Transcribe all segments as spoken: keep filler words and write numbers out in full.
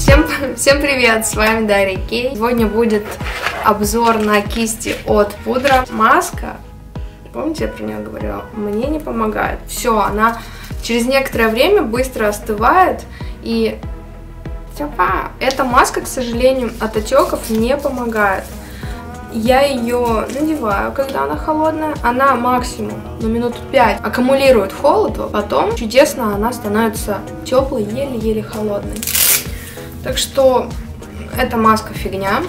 Всем, всем привет, с вами Дарья Кей. Сегодня будет обзор на кисти от пудра. Маска, помните, я про нее говорила, мне не помогает. Все, она через некоторое время быстро остывает и... Тяпа. Эта маска, к сожалению, от отеков не помогает. Я ее надеваю, когда она холодная. Она максимум на минут пять аккумулирует холод, а потом чудесно она становится теплой, еле-еле холодной. Так что эта маска фигня.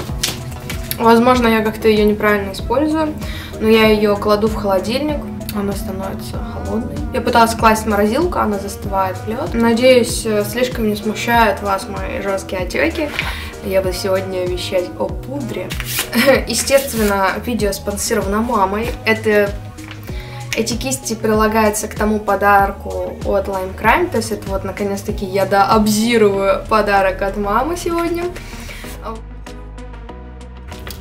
Возможно, я как-то ее неправильно использую, но я ее кладу в холодильник, она становится холодной. Я пыталась класть в морозилку, она застывает в лед. Надеюсь, слишком не смущают вас мои жесткие отеки. Я буду сегодня вещать о пудре. Естественно, видео спонсировано мамой. Это, эти кисти прилагаются к тому подарку от Lime Crime. То есть это вот наконец-таки я дообзирую подарок от мамы сегодня.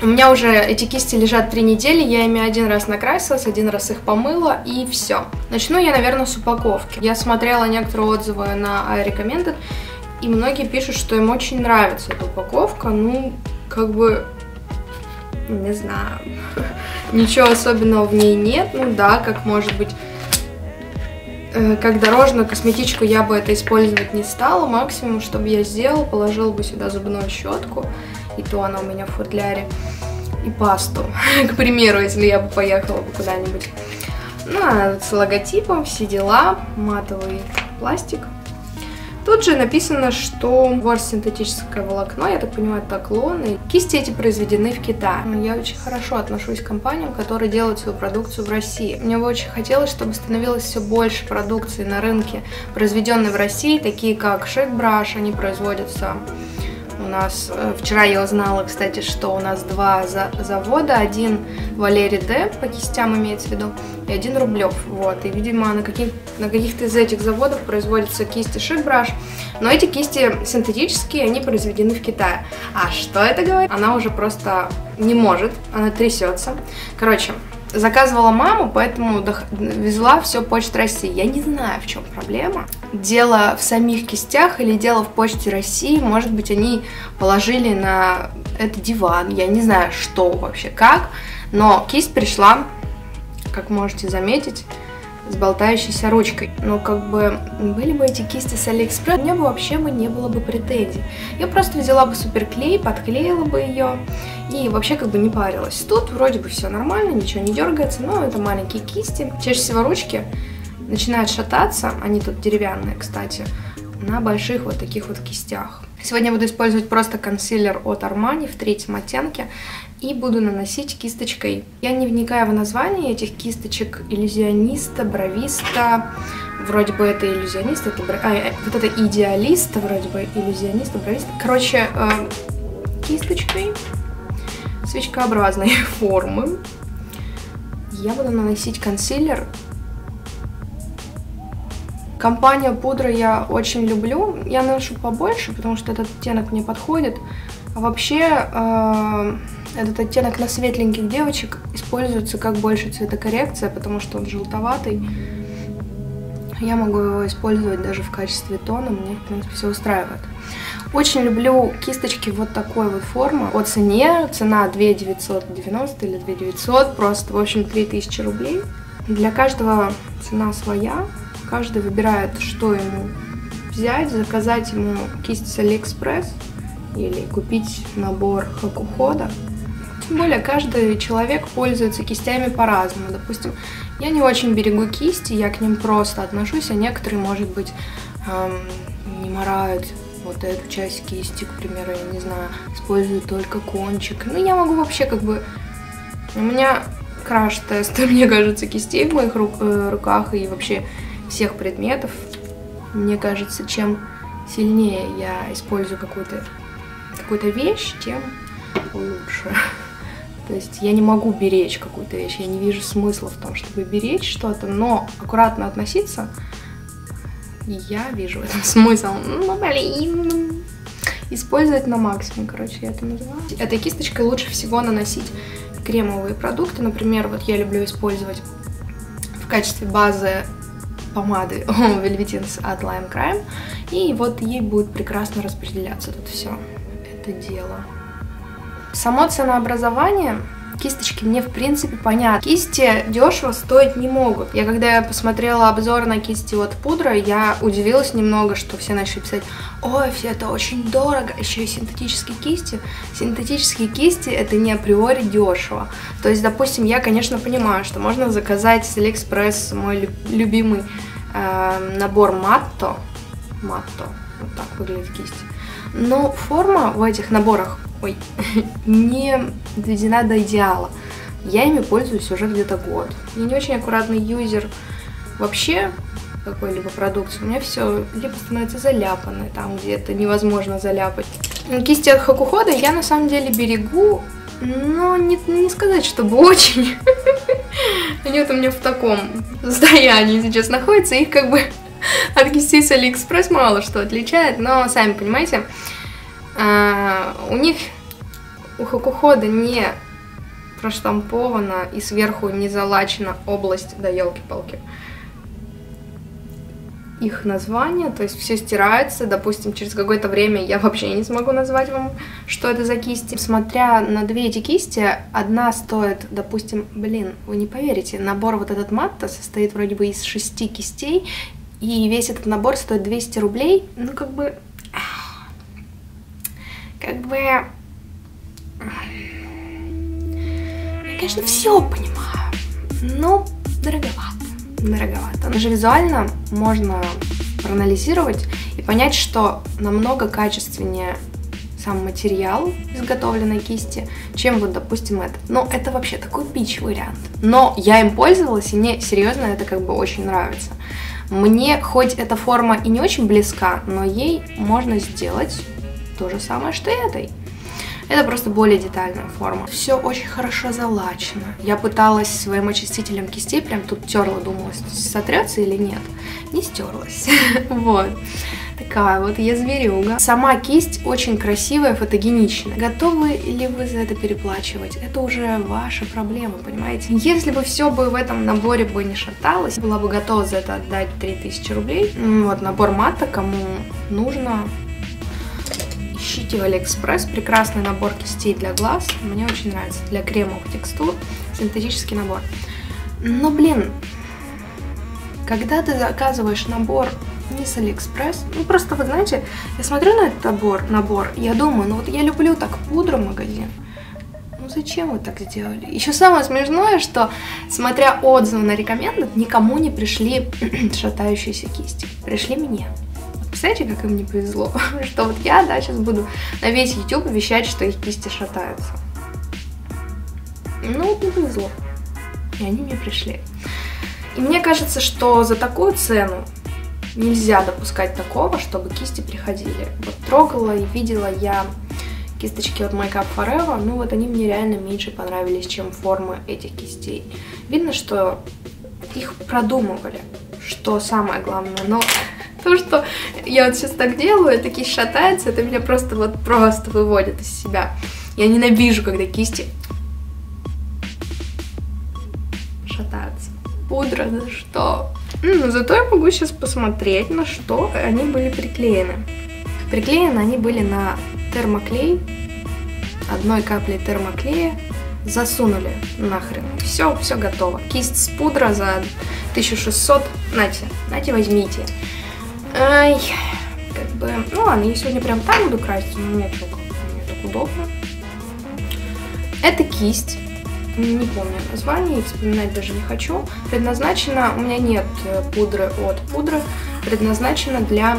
У меня уже эти кисти лежат три недели, я ими один раз накрасилась, один раз их помыла и все. Начну я, наверное, с упаковки. Я смотрела некоторые отзывы на IRecommend, и многие пишут, что им очень нравится эта упаковка. Ну, как бы, не знаю, ничего особенного в ней нет. Ну да, как может быть, как дорожную косметичку я бы это использовать не стала. Максимум, что бы я сделала, положила бы сюда зубную щетку. И то она у меня в футляре. И пасту, к примеру, если я бы поехала бы куда-нибудь. Ну, она с логотипом, все дела, матовый пластик. Тут же написано, что ворс-синтетическое волокно, я так понимаю, это клон. И кисти эти произведены в Китае. Я очень хорошо отношусь к компаниям, которые делают свою продукцию в России. Мне бы очень хотелось, чтобы становилось все больше продукции на рынке, произведенной в России, такие как Шегбрэш, они производятся... У нас, вчера я узнала, кстати, что у нас два за завода, один Валерий Д, по кистям имеется в виду, и один Рублев, вот, и, видимо, на каких-то на каких из этих заводов производятся кисти Шегбрэш, но эти кисти синтетические, они произведены в Китае. А что это говорит? Она уже просто не может, она трясется. Короче, заказывала маму, поэтому везла все Почта России. Я не знаю, в чем проблема. Дело в самих кистях или дело в Почте России. Может быть, они положили на этот диван. Я не знаю, что вообще, как. Но кисть пришла, как можете заметить, с болтающейся ручкой. Но как бы были бы эти кисти с Алиэкспресс, у меня бы вообще бы не было бы претензий. Я просто взяла бы суперклей, подклеила бы ее и вообще как бы не парилась. Тут вроде бы все нормально, ничего не дергается, но это маленькие кисти. Чаще всего ручки начинают шататься, они тут деревянные, кстати, на больших вот таких вот кистях. Сегодня я буду использовать просто консилер от Armani в третьем оттенке и буду наносить кисточкой. Я не вникаю в название этих кисточек: иллюзиониста, бровиста, вроде бы это иллюзионист, это бра... а, вот это идеалист, вроде бы иллюзионист, бровист. Короче, э, кисточкой свечкообразной формы я буду наносить консилер. Компанию пудры я очень люблю, я наношу побольше, потому что этот оттенок мне подходит. А вообще, э, этот оттенок на светленьких девочек используется как больше цветокоррекция, потому что он желтоватый. Я могу его использовать даже в качестве тона, мне, в принципе, все устраивает. Очень люблю кисточки вот такой вот формы. О цене, цена две тысячи девятьсот девяносто или две тысячи девятьсот, просто, в общем, три тысячи рублей. Для каждого цена своя. Каждый выбирает, что ему взять, заказать ему кисть с Алиэкспресс или купить набор Хакуходо. Тем более, каждый человек пользуется кистями по-разному. Допустим, я не очень берегу кисти, я к ним просто отношусь, а некоторые, может быть, эм, не марают вот эту часть кисти, к примеру, я не знаю, использую только кончик. Ну, я могу вообще как бы... У меня краш-тест, мне кажется, кистей в моих рук, э, руках и вообще... всех предметов. Мне кажется, чем сильнее я использую какую-то какую-то вещь, тем лучше. То есть я не могу беречь какую-то вещь, я не вижу смысла в том, чтобы беречь что-то, но аккуратно относиться, я вижу в этом смысл. Ну, блин. Использовать на максимум, короче, я это называю. Этой кисточкой лучше всего наносить кремовые продукты. Например, вот я люблю использовать в качестве базы помады Velvetins от Lime Crime. И вот ей будет прекрасно распределяться тут все это дело. Само ценообразование... Кисточки мне, в принципе, понятно. Кисти дешево стоить не могут. Я, когда я посмотрела обзор на кисти от пудра, я удивилась немного, что все начали писать: ой, все это очень дорого, еще и синтетические кисти. Синтетические кисти — это не априори дешево. То есть, допустим, я, конечно, понимаю, что можно заказать с Алиэкспресс мой любимый э, набор Матто. Матто. Вот так выглядит кисть. Но форма в этих наборах, ой, не доведена до идеала. Я ими пользуюсь уже где-то год. Я не очень аккуратный юзер вообще какой-либо продукции. У меня все либо становится заляпанное, там где это невозможно заляпать. Кисти от Хакуходо я на самом деле берегу, но не, не сказать, чтобы очень. Они вот у меня в таком состоянии сейчас находятся. Их как бы от кистей с Алиэкспресс мало что отличает, но сами понимаете... А, у них, у Хакуходо, не проштампована и сверху не залачена область, да елки-палки, их название, то есть все стирается. Допустим, через какое-то время я вообще не смогу назвать вам, что это за кисти. Смотря на две эти кисти, одна стоит, допустим, блин, вы не поверите, набор вот этот Матто состоит вроде бы из шести кистей, и весь этот набор стоит двести рублей, ну как бы... Как бы... Я, конечно, все понимаю, но дороговато. Дороговато. Даже визуально можно проанализировать и понять, что намного качественнее сам материал изготовленной кисти, чем вот, допустим, этот. Но это вообще такой пич вариант. Но я им пользовалась, и мне серьезно это как бы очень нравится. Мне хоть эта форма и не очень близка, но ей можно сделать... То же самое, что и этой. Это просто более детальная форма. Все очень хорошо залачено. Я пыталась своим очистителем кистей, прям тут терла, думала, сотрется или нет. Не стерлась. Вот. Такая вот я зверюга. Сама кисть очень красивая, фотогеничная. Готовы ли вы за это переплачивать? Это уже ваша проблема, понимаете? Если бы все бы в этом наборе бы не шаталось, была бы готова за это отдать три тысячи рублей. Вот набор Матто, кому нужно... Ищите в Алиэкспресс, прекрасный набор кистей для глаз, мне очень нравится, для кремовых текстур, синтетический набор. Но, блин, когда ты заказываешь набор не с Алиэкспресс, ну просто, вы знаете, я смотрю на этот набор, набор, я думаю, ну вот я люблю так пудру магазин, ну зачем вы так сделали? Еще самое смешное, что, смотря отзывы на рекомендах, никому не пришли шатающиеся кисти, пришли мне. Представляете, как им не повезло, что вот я, да, сейчас буду на весь YouTube вещать, что их кисти шатаются. Ну, вот не повезло. И они мне пришли. И мне кажется, что за такую цену нельзя допускать такого, чтобы кисти приходили. Вот трогала и видела я кисточки от Makeup Forever, ну вот они мне реально меньше понравились, чем формы этих кистей. Видно, что их продумывали, что самое главное, но... То, что я вот сейчас так делаю, эта кисть шатается, это меня просто вот просто выводит из себя. Я ненавижу, когда кисти шатаются. Пудра, за что? Но зато я могу сейчас посмотреть, на что они были приклеены. Приклеены они были на термоклей, одной капли термоклея. Засунули нахрен. Все, все готово. Кисть с пудра за тысячу шестьсот. Нате, нате, возьмите. Ай, как бы, ну ладно, я сегодня прям так буду красить, но мне так, мне так удобно. Эта кисть, не помню название, вспоминать даже не хочу, предназначена, у меня нет пудры от пудры, предназначена для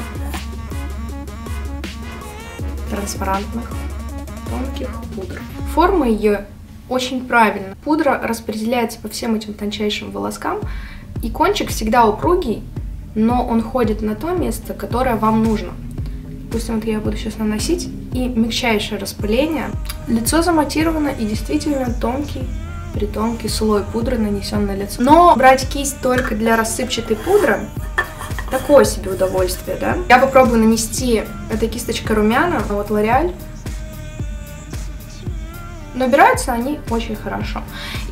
транспарантных тонких пудр. Форма ее очень правильная. Пудра распределяется по всем этим тончайшим волоскам, и кончик всегда упругий, но он ходит на то место, которое вам нужно. Допустим, вот я буду сейчас наносить, и мягчайшее распыление. Лицо заматировано, и действительно тонкий, притонкий слой пудры нанесен на лицо. Но брать кисть только для рассыпчатой пудры — такое себе удовольствие, да? Я попробую нанести этой кисточкой румяна, вот Лореаль. Но убираются они очень хорошо.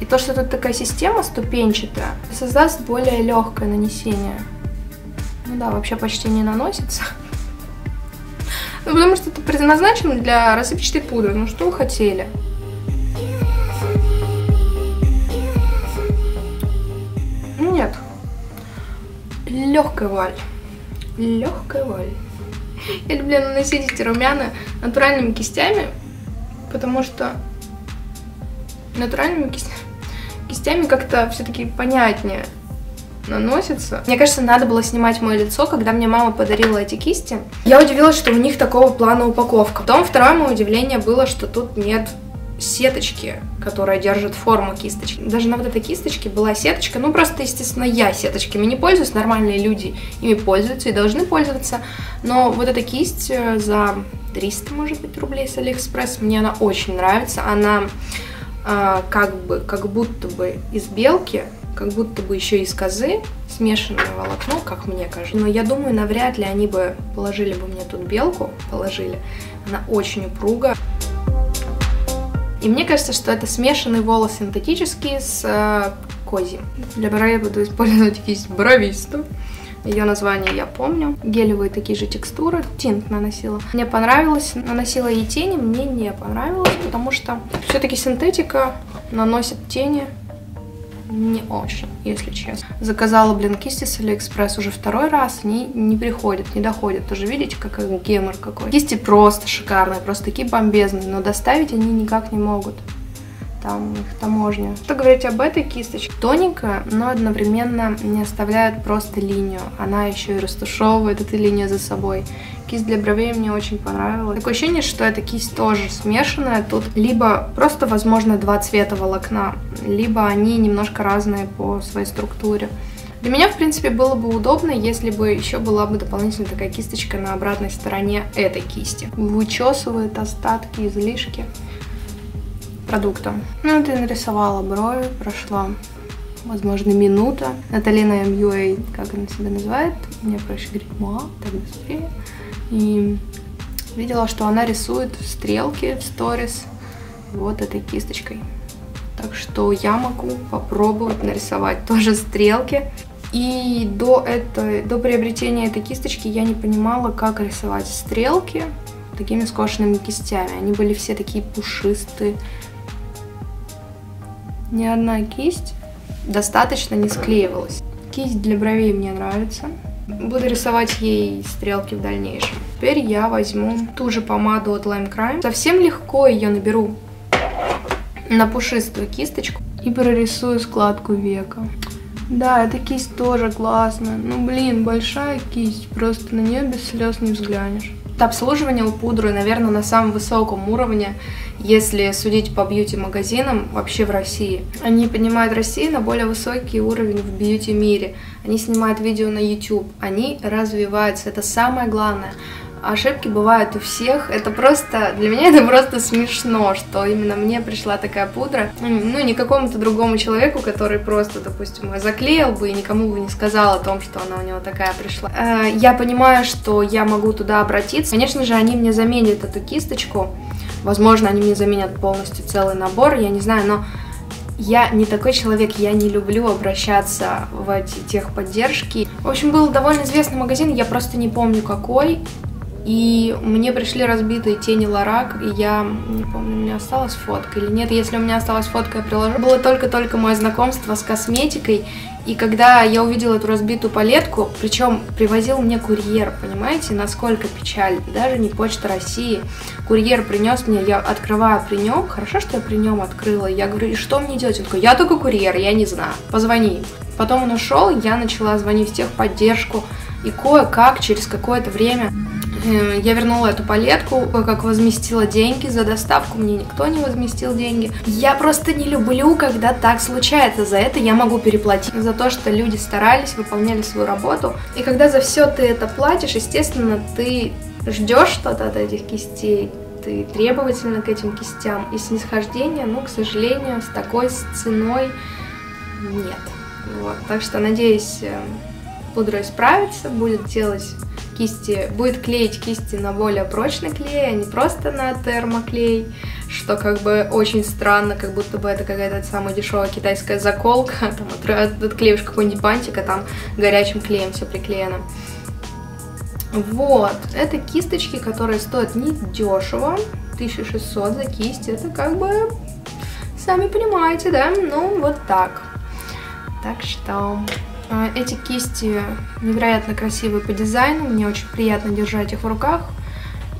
И то, что тут такая система ступенчатая, создаст более легкое нанесение Ну да, вообще почти не наносится. Ну, потому что это предназначено для рассыпчатой пудры. Ну, что вы хотели? Нет. Легкая валь. Легкая валь. Я люблю наносить эти румяна натуральными кистями, потому что натуральными кистями, кистями как-то все-таки понятнее наносится. Мне кажется, надо было снимать мое лицо, когда мне мама подарила эти кисти. Я удивилась, что у них такого плана упаковка. Потом второе мое удивление было, что тут нет сеточки, которая держит форму кисточки. Даже на вот этой кисточке была сеточка. Ну, просто, естественно, я сеточками не пользуюсь. Нормальные люди ими пользуются и должны пользоваться. Но вот эта кисть за триста, может быть, рублей с Алиэкспресс. Мне она очень нравится. Она э, как бы, как будто бы из белки, как будто бы еще из козы, смешанное волокно, как мне кажется. Но я думаю, навряд ли они бы положили бы мне тут белку. Положили. Она очень упругая. И мне кажется, что это смешанный волос синтетический с э, козьим. Для бровей я буду использовать кисть Бровисту. Ее название я помню. Гелевые такие же текстуры. Тинт наносила. Мне понравилось. Наносила ей тени, мне не понравилось, потому что все-таки синтетика наносит тени не очень, если честно. Заказала, блин, кисти с Алиэкспресс уже второй раз. Они не приходят, не доходят. Тоже видите, как гемор какой. Кисти просто шикарные, просто такие бомбезные. Но доставить они никак не могут. Там их таможня. Что говорить об этой кисточке? Тоненькая, но одновременно не оставляет просто линию. Она еще и растушевывает эту линию за собой. Кисть для бровей мне очень понравилась. Такое ощущение, что эта кисть тоже смешанная. Тут либо просто, возможно, два цвета волокна, либо они немножко разные по своей структуре. Для меня, в принципе, было бы удобно, если бы еще была бы дополнительно такая кисточка на обратной стороне этой кисти. Вычесывает остатки, излишки продуктом. Ну, ты нарисовала брови, прошла, возможно, минута. Наталина эм ю эй, как она себя называет, мне проще говорить, ма, так быстрее. И видела, что она рисует стрелки в сторис вот этой кисточкой. Так что я могу попробовать нарисовать тоже стрелки. И до, этой, до приобретения этой кисточки я не понимала, как рисовать стрелки такими скошенными кистями. Они были все такие пушистые. Ни одна кисть достаточно не склеивалась. Кисть для бровей мне нравится. Буду рисовать ей стрелки в дальнейшем. Теперь я возьму ту же помаду от Lime Crime. Совсем легко ее наберу на пушистую кисточку и прорисую складку века. Да, эта кисть тоже классная. Ну, блин, большая кисть. Просто на нее без слез не взглянешь. Обслуживание у пудры, наверное, на самом высоком уровне, если судить по бьюти-магазинам вообще в России. Они поднимают Россию на более высокий уровень в бьюти-мире. Они снимают видео на YouTube, они развиваются, это самое главное. Ошибки бывают у всех, это просто, для меня это просто смешно, что именно мне пришла такая пудра, ну, не какому-то другому человеку, который просто, допустим, заклеил бы и никому бы не сказал о том, что она у него такая пришла. Я понимаю, что я могу туда обратиться, конечно же, они мне заменят эту кисточку, возможно, они мне заменят полностью целый набор, я не знаю, но... Я не такой человек, я не люблю обращаться в эти техподдержки. В общем, был довольно известный магазин, я просто не помню какой. И мне пришли разбитые тени Лорак, и я не помню, у меня осталась фотка или нет. Если у меня осталась фотка, я приложу. Было только-только мое знакомство с косметикой, и когда я увидела эту разбитую палетку, причем привозил мне курьер, понимаете, насколько печаль, даже не Почта России. Курьер принес мне, я открываю при нем, хорошо, что я при нем открыла, я говорю, и что мне делать? Он такой, я только курьер, я не знаю, позвони. Потом он ушел, я начала звонить в техподдержку, и кое-как через какое-то время... Я вернула эту палетку, как возместила деньги за доставку, мне никто не возместил деньги. Я просто не люблю, когда так случается, за это я могу переплатить. За то, что люди старались, выполняли свою работу. И когда за все ты это платишь, естественно, ты ждешь что-то от этих кистей, ты требовательна к этим кистям. И снисхождение, ну, к сожалению, с такой ценой нет. Вот. Так что, надеюсь, пудра исправится, будет делать... Кисти, будет клеить кисти на более прочный клей, а не просто на термоклей, что как бы очень странно, как будто бы это какая-то самая дешевая китайская заколка, там отклеиваешь какой-нибудь бантик, а там горячим клеем все приклеено. Вот, это кисточки, которые стоят недешево, тысяча шестьсот за кисть, это как бы, сами понимаете, да, ну вот так. Так что эти кисти невероятно красивые по дизайну, мне очень приятно держать их в руках,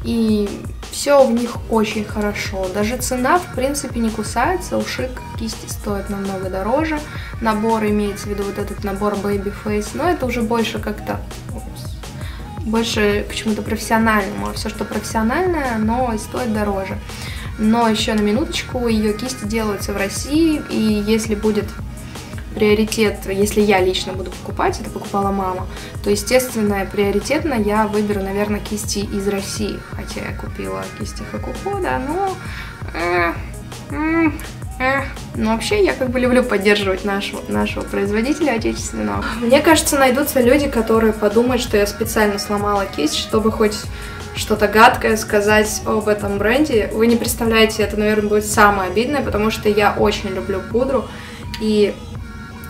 и все в них очень хорошо, даже цена в принципе не кусается, у Шик кисти стоят намного дороже, набор, имеется в виду вот этот набор Baby Face, но это уже больше как-то... больше почему-то профессиональному, а все, что профессиональное, оно и стоит дороже. Но еще на минуточку, ее кисти делаются в России, и если будет приоритет, если я лично буду покупать, это покупала мама, то, естественно, приоритетно я выберу, наверное, кисти из России, хотя я купила кисти Хакуходо, но... Но вообще я как бы люблю поддерживать нашего, нашего производителя отечественного. Мне кажется, найдутся люди, которые подумают, что я специально сломала кисть, чтобы хоть что-то гадкое сказать об этом бренде. Вы не представляете, это, наверное, будет самое обидное, потому что я очень люблю пудру, и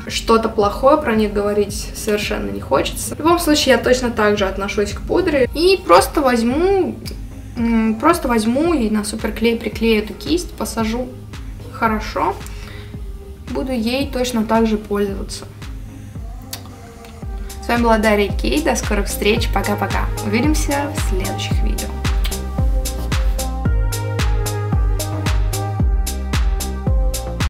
что-то плохое про них говорить совершенно не хочется. В любом случае, я точно так же отношусь к пудре и просто возьму, просто возьму и на суперклей приклею эту кисть, посажу хорошо, буду ей точно так же пользоваться. С вами была Дарья Кей, до скорых встреч, пока-пока. Увидимся в следующих видео.